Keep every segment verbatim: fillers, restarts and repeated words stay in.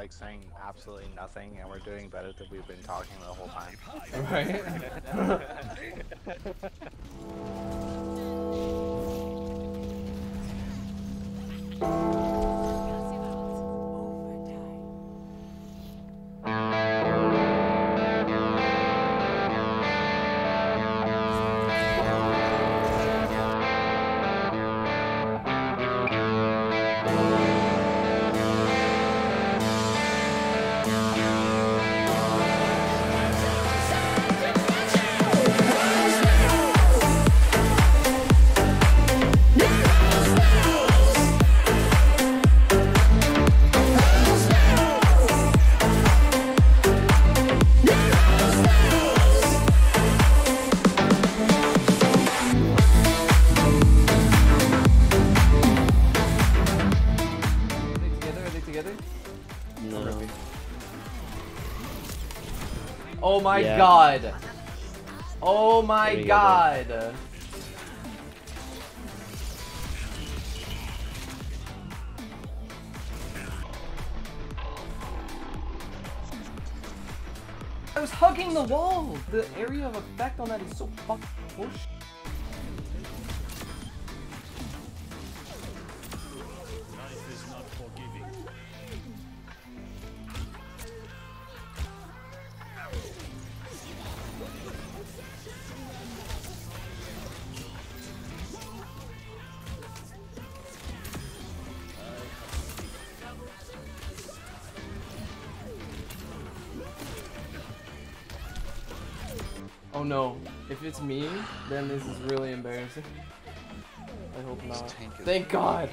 like saying absolutely nothing and we're doing better than we've been talking the whole time. Right? Oh my yeah. god! Oh my god! Go, I was hugging the wall! The area of effect on that is so fucking bullshit. Oh no, if it's me, then this is really embarrassing. I hope not. Thank god!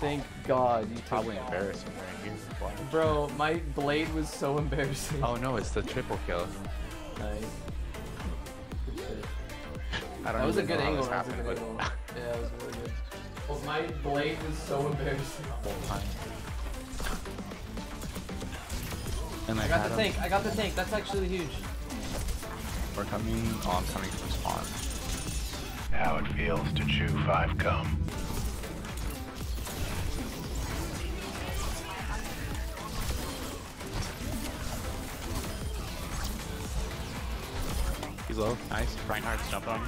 Thank god. You probably embarrassing right here. Bro, my blade was so embarrassing. Oh no, it's the triple kill. Nice. I don't that was a good angle. That was a good angle. Yeah, that was really good. Well, my blade was so embarrassing. And I, I got the tank, I got the tank. That's actually huge. We're coming. Oh, I'm coming from spawn. How it feels to chew five gum. He's low. Nice. Reinhardt's jumped on me.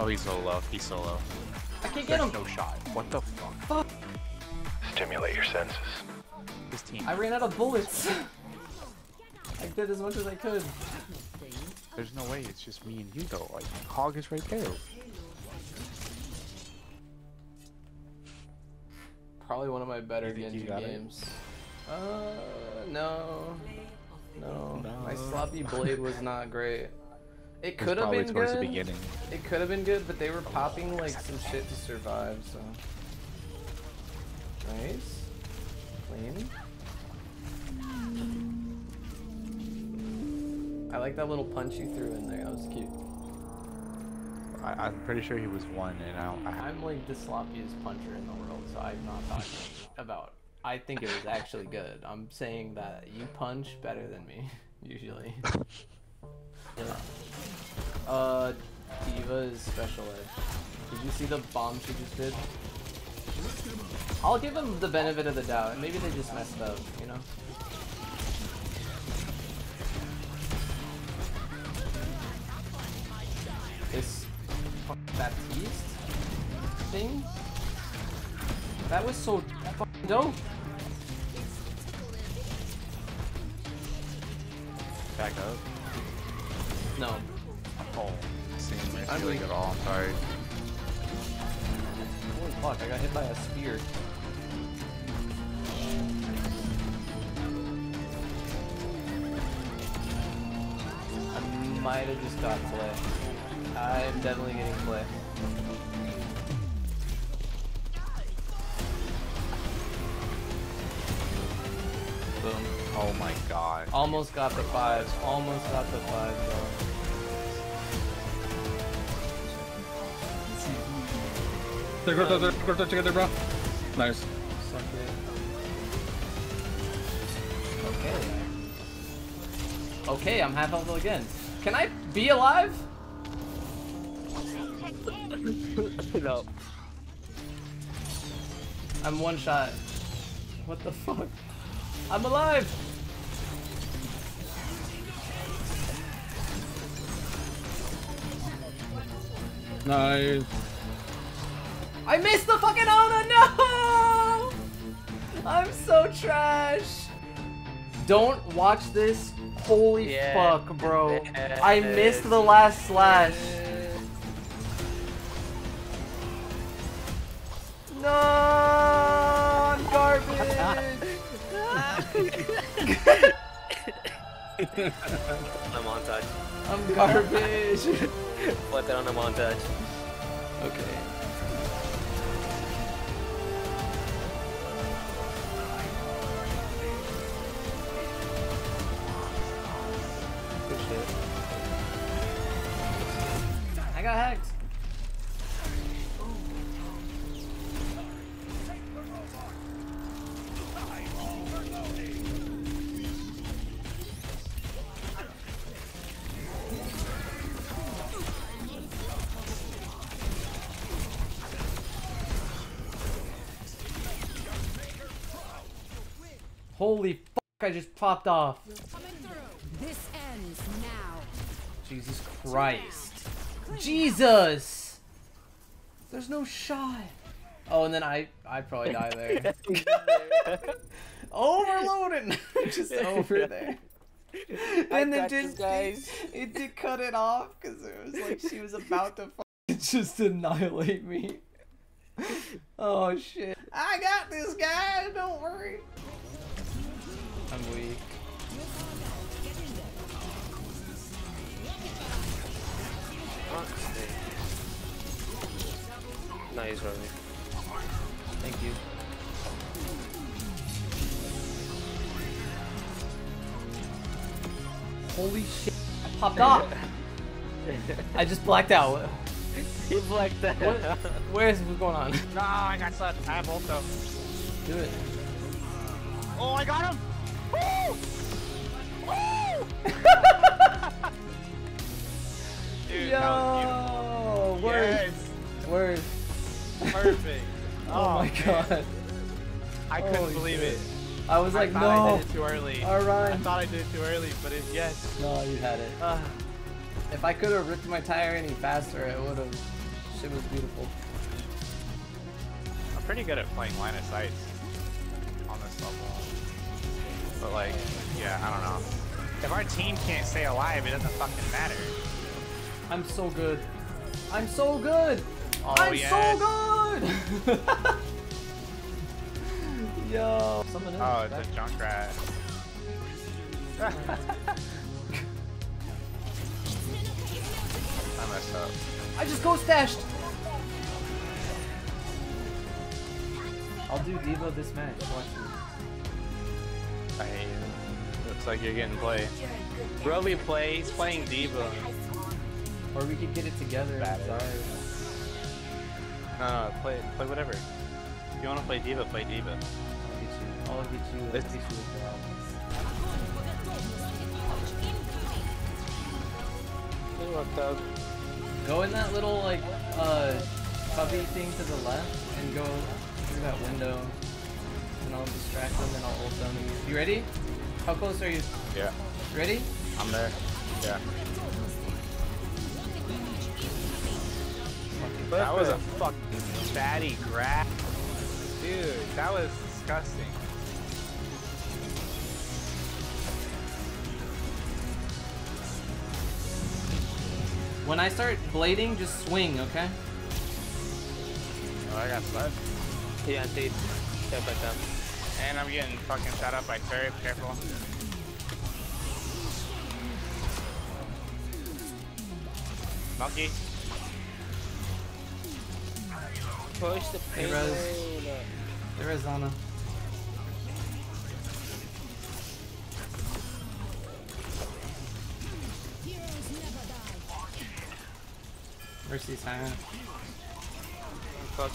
Oh, he's so low. He's so low. I can't get him. There's no shot. What the fuck? Fuck. Stimulate your senses. This team. I ran out of bullets. I did as much as I could. There's no way, it's just me and you though. Like, Hog is right there. Probably one of my better Genji games. It? Uh, no. No. No. My sloppy blade was not great. It could have been towards good. The beginning. It could have been good, but they were popping like some shit to survive, so. Nice. Clean. I like that little punch you threw in there. That was cute. I, I'm pretty sure he was one, and I, don't, I. I'm like the sloppiest puncher in the world, so I'm not talking about. I think it was actually good. I'm saying that you punch better than me, usually. uh, Diva is special edge. Did you see the bomb she just did? I'll give them the benefit of the doubt. Maybe they just messed up, you know. This Baptiste thing? That was so fucking dope! Back up? No. Oh, seems like I'm feeling at all. I'm sorry. Holy fuck, I got hit by a spear. I might have just got flipped. I am definitely getting flipped. Boom. Oh my god. Almost got the five. Almost got the five, bro. They're grouped up, grouped up together, bro. Nice. Suck it. Okay. Okay, I'm half health again. Can I be alive? No. I'm one shot. What the fuck? I'm alive! Nice. I missed the fucking auto! No! I'm so trash. Don't watch this. Holy yeah. fuck, bro. I missed the last slash. No, I'm garbage. On a montage. I'm garbage. Put that on a montage. Okay. Good shit. I got hacked. Holy fuck, I just popped off. This ends now. Jesus Christ. Jesus! There's no shot. Oh, and then I I probably die there. Overloaded! Just over there. And I it did guys. It did cut it off because it was like she was about to just annihilate me. Oh shit. I got this guy, don't worry. I'm weak. Nice, Robbie. Thank you. Holy shit! I popped off. I just blacked out. You blacked out. What? Where is what's going on? No, I got stuck. I have also. Do it. Oh, I got him. Woo! Woo! Dude, yo! Words! Yes. Words! Perfect! Oh, oh my god! Man. I couldn't Holy believe shit. it. I was like, I no! I did it too early. Alright. I thought I did it too early, but it, yes. No, you had it. Uh, if I could have ripped my tire any faster, it would have. Shit was beautiful. I'm pretty good at playing line of sights on this level. But like, yeah, I don't know. If our team can't stay alive, it doesn't fucking matter. I'm so good. I'm so good. Oh, I'm yes. so good. Yo. Someone else. Oh, it's a Junkrat. I messed up. I just ghost dashed. I'll do Devo this match. Watch me. I hate it. Looks like you're getting played. Roby play, he's playing Devo. Or we could get it together. No, no, play play whatever. If you wanna play Devo, play Devo. I'll get you. I'll get you. Let's get you as well. Go in that little like uh cubby thing to the left and go through that window. And I'll distract them and I'll ult them. You ready? How close are you? Yeah. Ready? I'm there. Yeah. That was a fucking fatty grab. Dude, that was disgusting. When I start blading, just swing, okay? Oh, I got sled. Yeah, dude. Step by step. And I'm getting fucking shot up by Terry, careful. Monkey. Push the pin. Hey, Rez. Hey, Rez, Anna. Mercy's high. Fuck.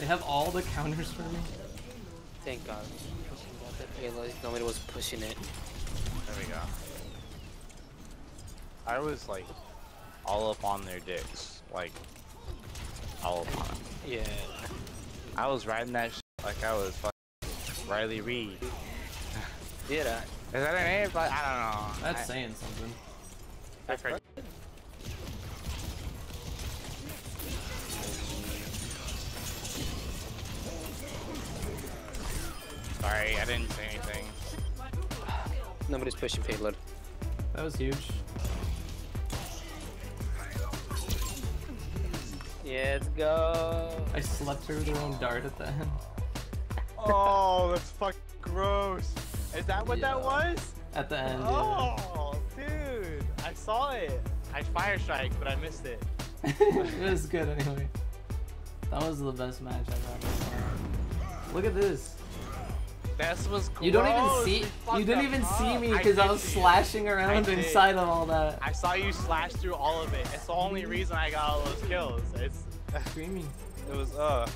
They have all the counters for me. Thank God. Nobody was pushing it. There we go. I was like all up on their dicks, like all up on it. Yeah. I was riding that shit like I was fucking Riley Reid. Did I? Is that an name? Like, I don't know. That's I, saying something. That's crazy. Sorry, I didn't say anything. Nobody's pushing payload. That was huge. Yeah, let's go. I slept through their own dart at the end. Oh, that's fucking gross. Is that what yeah. that was? At the end. Oh, yeah. Dude. I saw it. I fire strike, but I missed it. It was good anyway. That was the best match I've ever seen. Look at this. This was gross. You don't even see. You didn't even up. see me because I, I was slashing around inside of all that. I saw you slash through all of it. It's the only reason I got all those kills. It's screaming. It was uh.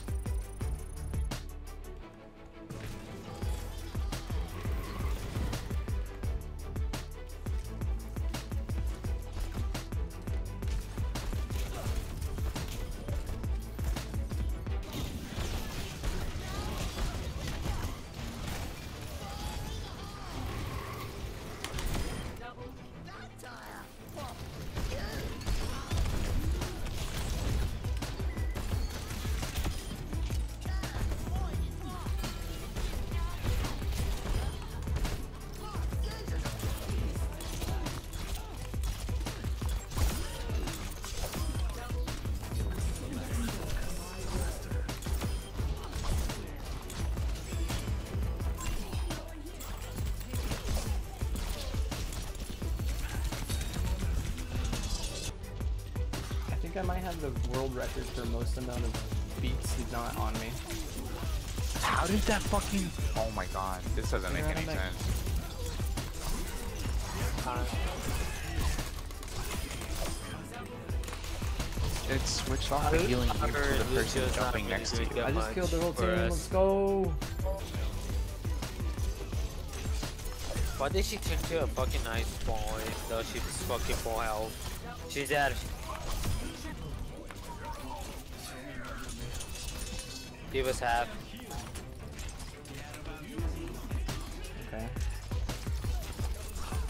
I might have the world record for most amount of beats not on me. How did that fucking... Oh my god, this doesn't make any sense. Uh, it's switched off the healing to the person jumping next to you. I just killed the whole team, let's go! Why did she turn to a fucking nice boy though she was fucking full health? She's dead. Give us half. Okay.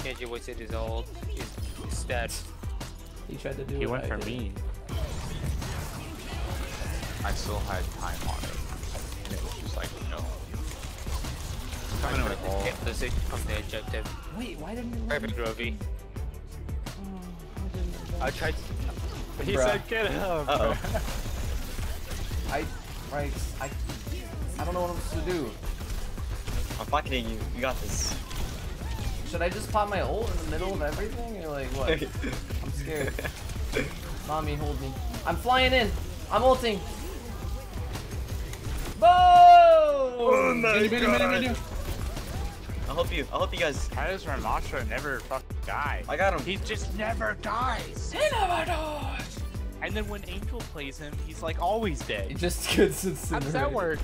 Genji wasted his ult. He's, he's dead. He tried to do it. He went for me. I still had time on it. And it was just like, no. I'm gonna get the position from the objective. Wait, why didn't you? Perfect Rovi. Oh, I, I tried. To... He Bruh. said, get him. Uh oh. I. Right, I, I don't know what I'm supposed to do. I'm pocketing you, you got this. Should I just pop my ult in the middle of everything, or like what? I'm scared. Mommy, hold me. I'm flying in! I'm ulting! Boom! Oh my mini, god! Mini, mini, mini. I'll help you, I'll help you guys. How does Ramatra never fucking die? I got him. He just never dies! He never dies! And then when Angel plays him, he's like always dead. He just gets incinerated. How does that work?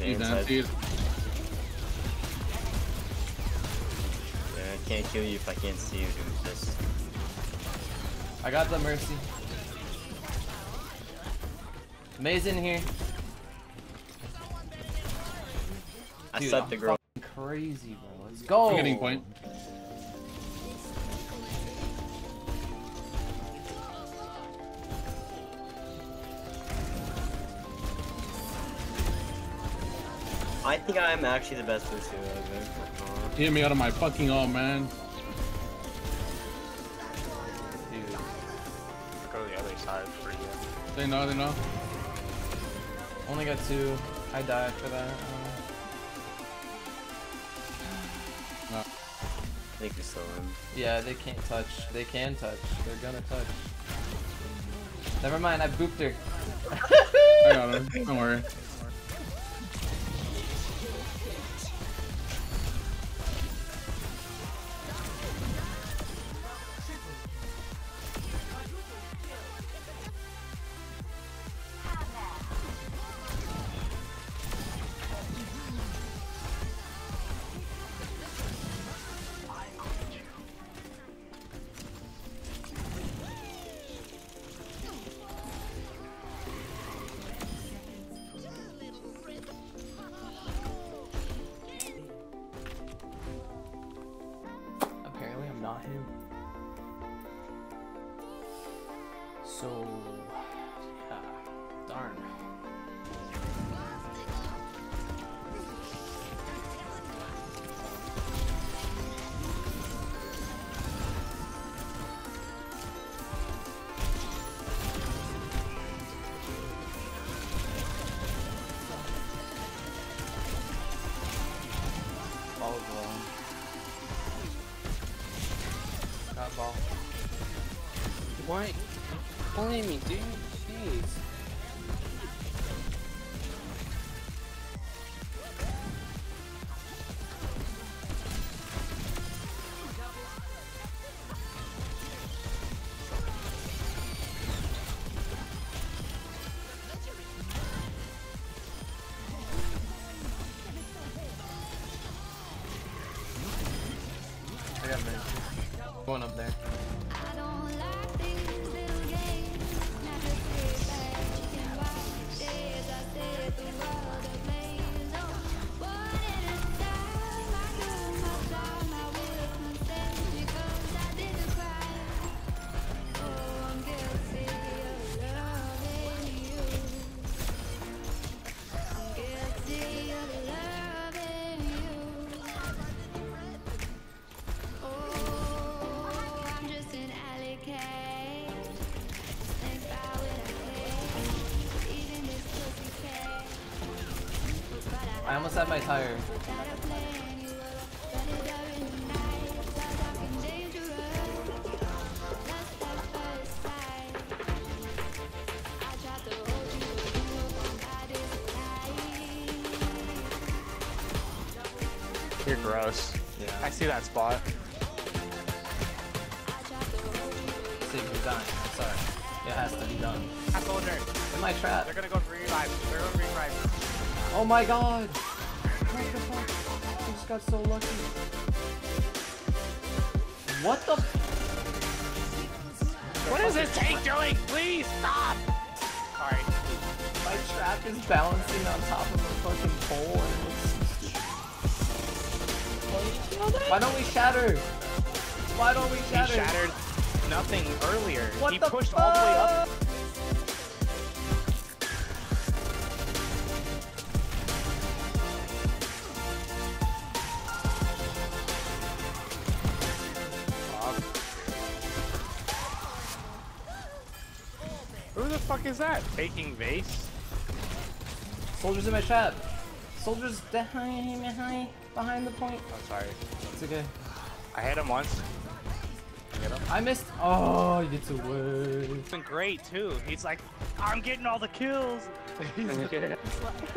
He's empty. I can't kill you if I can't see you doing this. I got the mercy. May's in here. I Dude, set I'm the girl. Crazy, bro. Let's go. I'm getting point. I think I'm actually the best pursuer ever. Get me out of my fucking ult, man. Dude. Go to the other side for you. They know, they know. Only got two. I die after that. Uh... No. They can still win. Yeah, they can't touch. They can touch. They're gonna touch. Never mind, I booped her. I got her. Don't worry. not him. So, yeah, darn. Ball. Why you pulling me, dude? Jeez. I got minutes. Going up there. I don't like these little games. Now just sit back and watch as I said the world of maze. One at a time, I got my time. I will confess because I didn't cry. Oh, I'm guilty of loving you. I'm guilty of loving you. Oh. I almost had my tire. You're gross. Yeah. I see that spot. See, you're done. I'm sorry. It has to be done. I told her. In my trap. They're gonna go revive. They're gonna revive. Oh my god! What the fuck? I just got so lucky. What the f- What is this tank doing? Please stop! Alright. My trap is balancing on top of a fucking pole and it's... Why don't we shatter? Why don't we shatter? He shattered nothing earlier. What he the pushed fuck? All the way up. Who the fuck is that? Taking base? Soldiers in my trap. Soldiers behind, behind, behind the point. I'm oh, sorry. It's okay. I hit him once. Hit him. I missed. Oh, you get away. He's been great too. He's like, I'm getting all the kills. he's, like,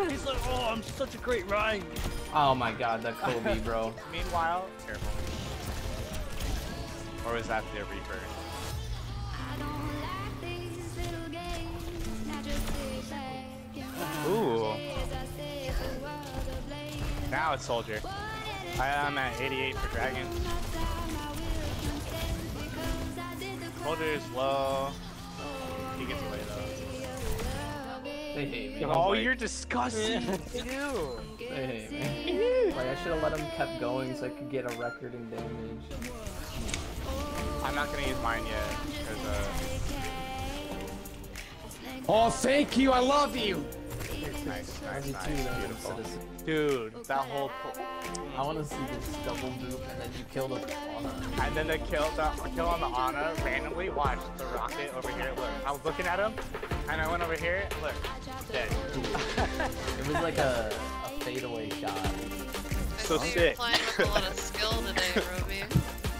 he's like, oh, I'm such a great ride. Oh my god, that Kobe, bro. Meanwhile, careful. Or was that the Reaper? Ooh. Now it's soldier. I am at eighty-eight for dragon. Soldier is low. He gets away though. They hate me. Oh, like, you're disgusting. Ew. They hate me. Like, I should have let him kept going so I could get a record in damage. I'm not gonna use mine yet. Cause, uh... Oh, thank you. I love you. Nice, nice, nice, nice. Beautiful. Dude, that whole pull. I want to see this double boop and then you kill the Ana. And then the kill, the kill on the Ana randomly. Watch the rocket over here. Look, I was looking at him and I went over here. Look, dead. It was like a, a fadeaway shot. So sick. You're playing with a lot of skill today, Ruby.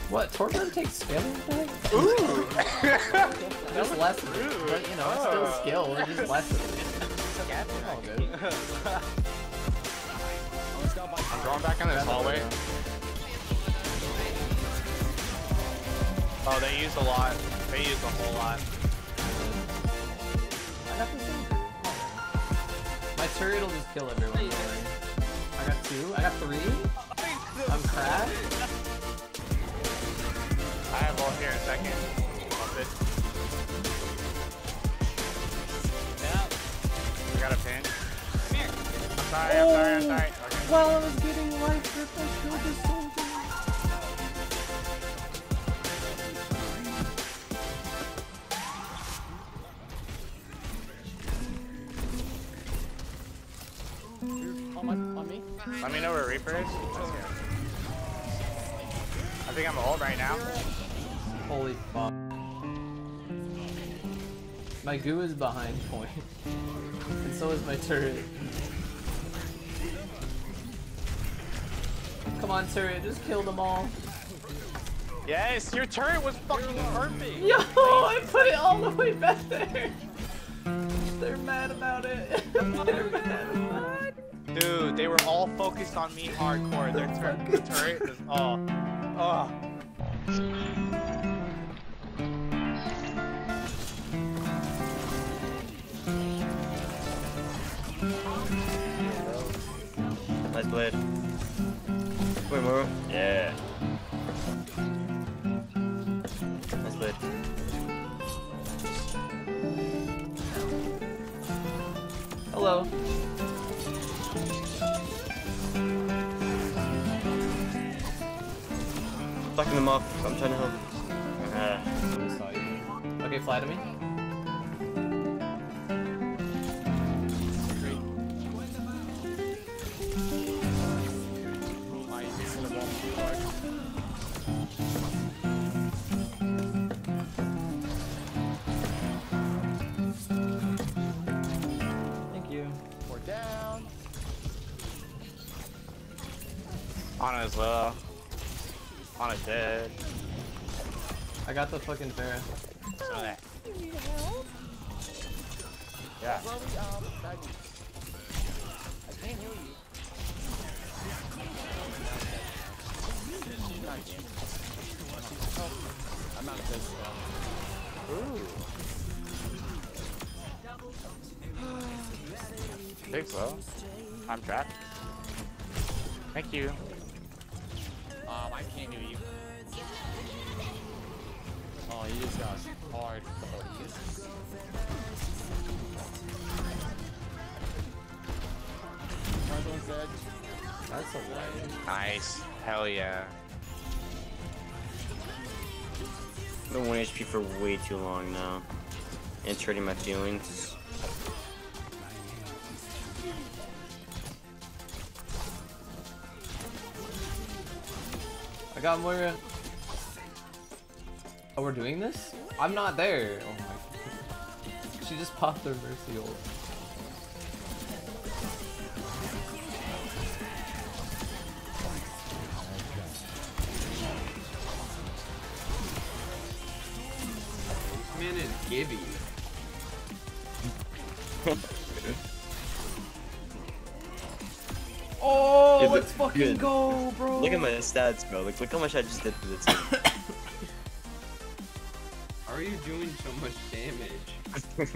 What? Torbjorn takes skill today? Ooh! There's less of it, but you know, oh. It's still skill. There's just less of it. Yeah, oh, I'm going back on this hallway. Oh, they use a lot. They use a whole lot. My turret will just kill everyone. I got two. I got three. I'm crashed. I have ult here in a second. Pump it. I got a pin. Come here. I'm sorry, I'm oh. sorry, I'm sorry. Okay. While I was getting life ripped, I killed a soldier. you know where Reaper is? Let's go. I think I'm ult right now. Holy fuck. My goo is behind point. And so is my turret. Come on, turret, just kill them all. Yes, your turret was fucking perfect! Yo, I put it all the way back there! They're mad about it. They're mad about it. Dude, they were all focused on me hardcore. Their tur the turret was all. Oh. Oh. Let's live. Wait, move. Yeah. Let's live. Hello. Fucking them up. I'm trying to help. Uh. Okay, fly to me. Ana as well. Ana's dead. I got the fucking Pharah. Oh, you need help? Yeah. Well, we, um, I can't hear you. I'm out of this. Ooh. I think so. I'm trapped. Thank you. Um, I can't do you. Oh, he just got hard. That's a lie. Nice. Hell yeah. I've been one H P for way too long now. And it's hurting my feelings. I got Moira. Oh, we're doing this? I'm not there. Oh my god. She just popped her Mercy ult. This man is Gibby. Oh, yeah, let's fucking good. go, bro! Look at my stats, bro. Look, look how much I just did to the team. How are you doing so much damage?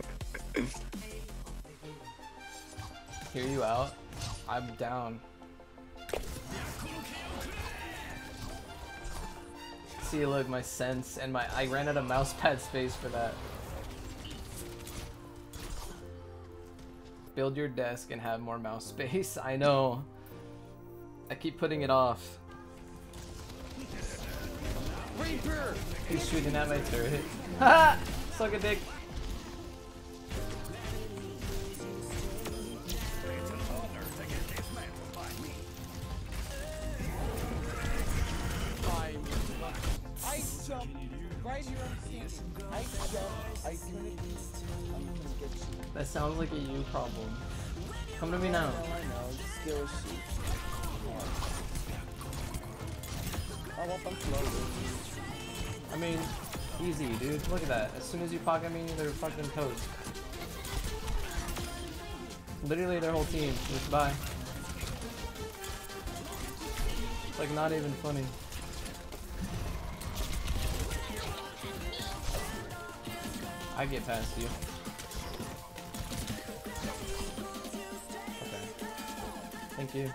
Hear you out? I'm down. See, look, my sense and my- I ran out of mouse pad space for that. Build your desk and have more mouse space. I know. I keep putting it off. Reaper! He's shooting at my turret. Haha! Suck a dick. I jump right here on the scene. I jump. I turn it. I'm gonna get you. That sounds like a you problem. Come to me now. I know, I know. Just go shoot. Oh, well, I'm slow, dude. I mean, easy, dude. Look at that. As soon as you pocket me, they're fucking toast. Literally their whole team. Just bye. It's like not even funny. I get past you. Okay. Thank you.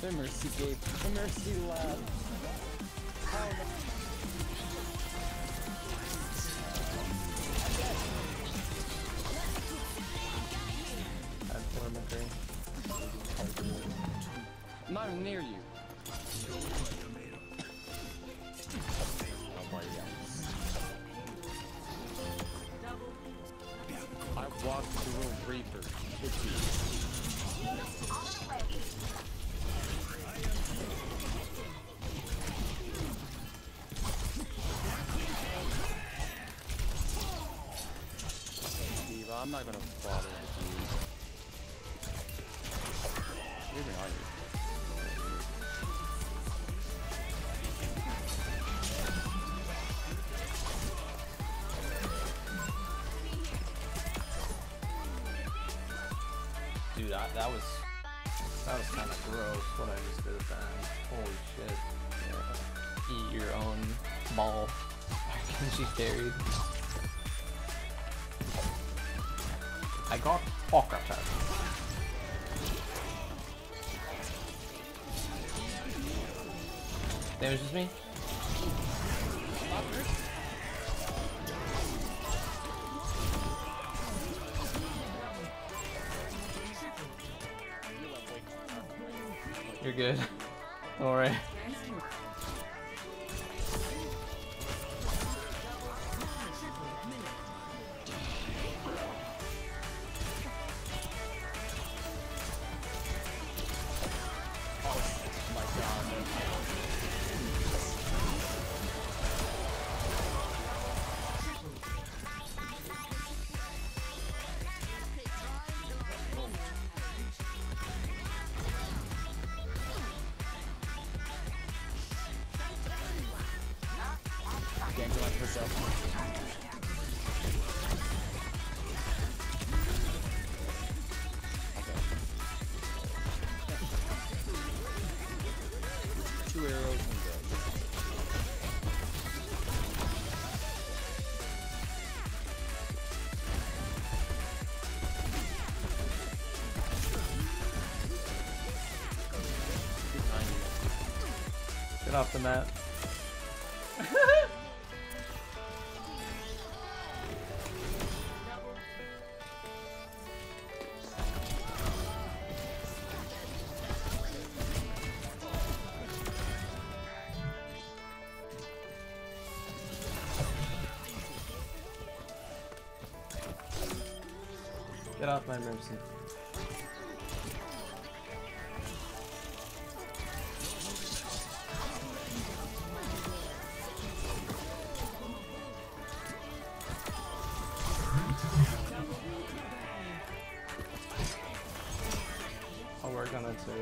The mercy gate, the mercy lab. I'm not even near you. Reaper. Let's see. Diva, I'm not gonna bother with you. You're behind me. Dude, I, that was that was kind of gross what I just did at the end. Holy shit! Yeah. Eat your own ball. She carried. I got fuck up time. Damages me. You're good. Don't worry. Two arrows and dead. Get off the mat. Get off my mercy. I'll work on it too.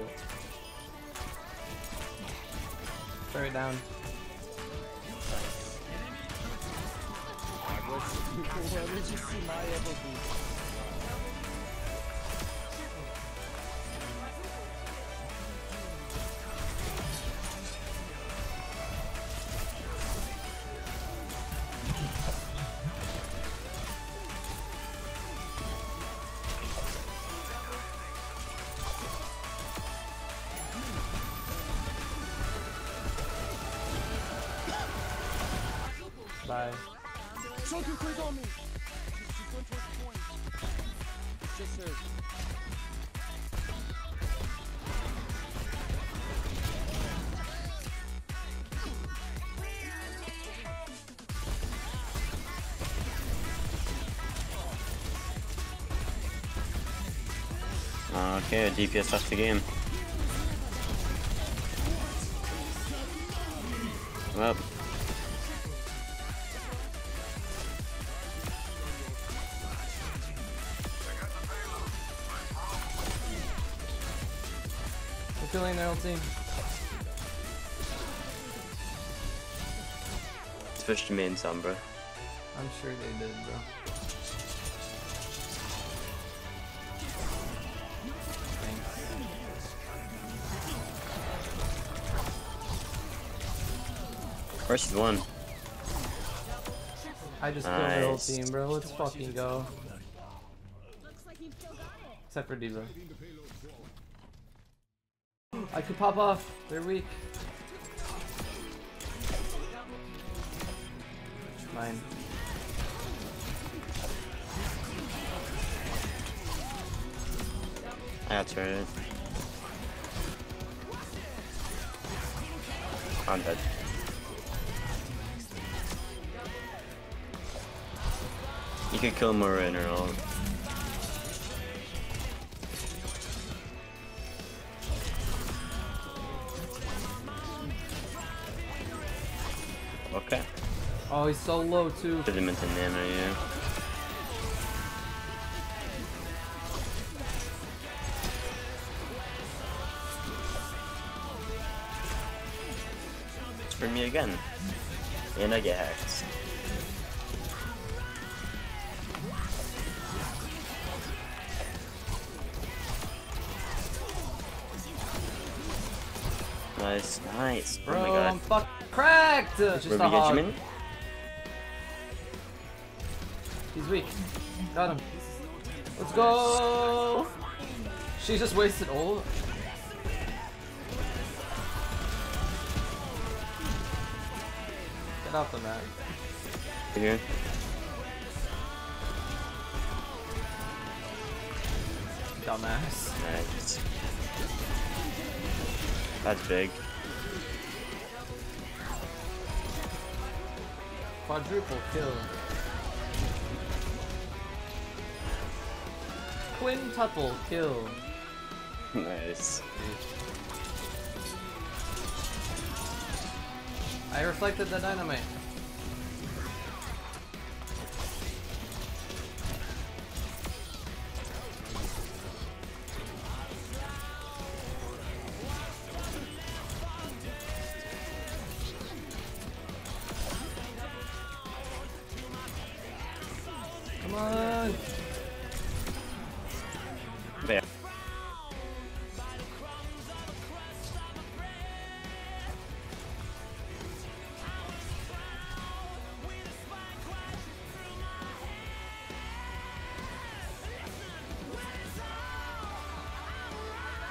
Throw it down. Where did you see my elbow? Bye. Choke you quick on me! She's going towards the point. Just serve. Okay, D P S left the game. Well. Killing their old team. Switch to me and Sombra. I'm sure they did, bro. Versus one. I just killed their old team, bro. Let's fucking go. Looks like you've still got it. Except for Diva. I could pop off. They're weak. Mine. That's right. I'm dead. You could kill Marin or all. Oh, he's so low too. Should have meant to nano you. It's for me again. And I get hacked. Nice, nice. Bro, oh my God. I'm fucking cracked! It's just a hog. He's weak. Got him. Let's go! She just wasted all. Get off the map. Here. Dumbass. Alright. That's big. Quadruple kill. Quintuple kill. Nice. I reflected the dynamite. Come on! There.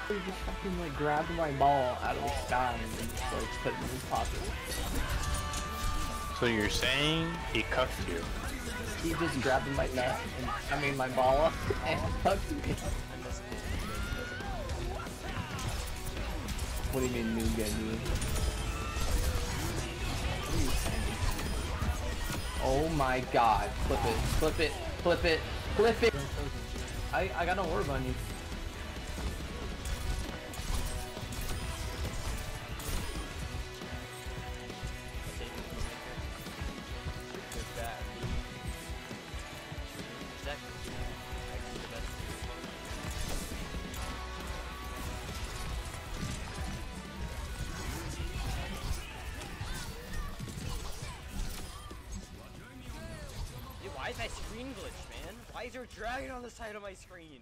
He just fucking like grabbed my ball out of the sky and just like put it in his pocket. So you're saying he cuffed you? He just grabbed my nut, and, I mean my ball up, and hugged me. What do you mean, new Genji? Oh my God! Flip it! Flip it! Flip it! Flip it! I I got an orb on you. Why is my screen glitched, man? Why is there a dragon on the side of my screen?